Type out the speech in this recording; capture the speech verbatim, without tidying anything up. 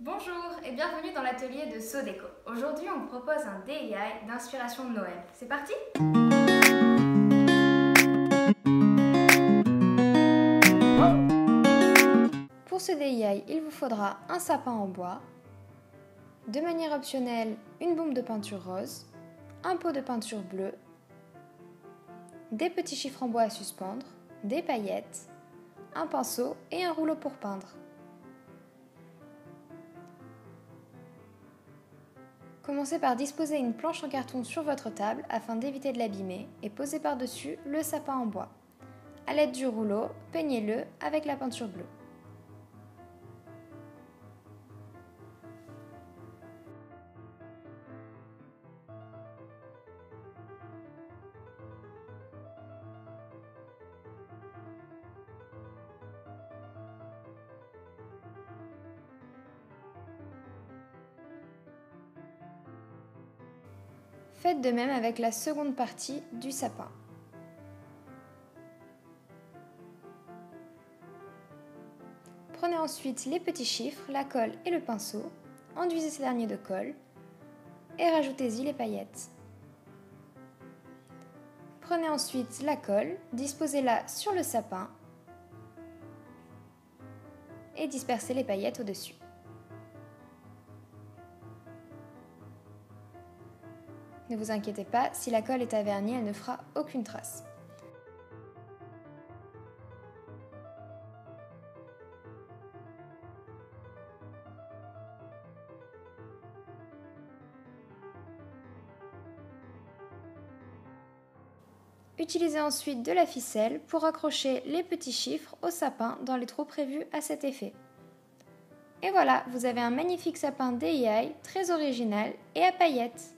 Bonjour et bienvenue dans l'atelier de SooDeco. Aujourd'hui, on vous propose un D I Y d'inspiration de Noël. C'est parti! Pour ce D I Y, il vous faudra un sapin en bois, de manière optionnelle, une bombe de peinture rose, un pot de peinture bleue, des petits chiffres en bois à suspendre, des paillettes, un pinceau et un rouleau pour peindre. Commencez par disposer une planche en carton sur votre table afin d'éviter de l'abîmer et posez par-dessus le sapin en bois. A l'aide du rouleau, peignez-le avec la peinture bleue. Faites de même avec la seconde partie du sapin. Prenez ensuite les petits chiffres, la colle et le pinceau, enduisez ces derniers de colle et rajoutez-y les paillettes. Prenez ensuite la colle, disposez-la sur le sapin et dispersez les paillettes au-dessus. Ne vous inquiétez pas, si la colle est à vernis, elle ne fera aucune trace. Utilisez ensuite de la ficelle pour accrocher les petits chiffres au sapin dans les trous prévus à cet effet. Et voilà, vous avez un magnifique sapin D I Y, très original et à paillettes.